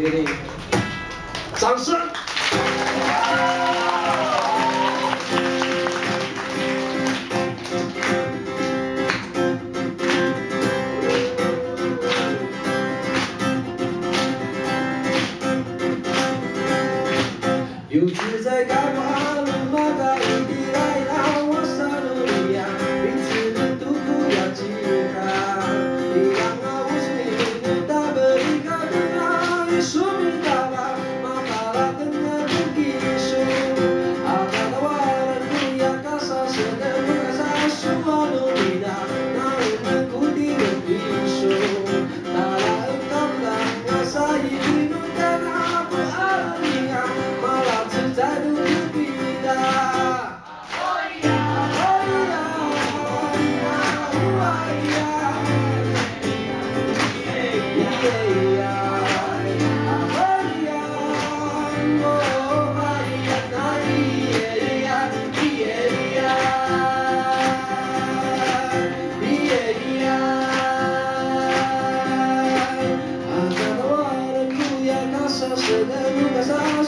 决定，掌声。有志在干嘛？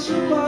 Super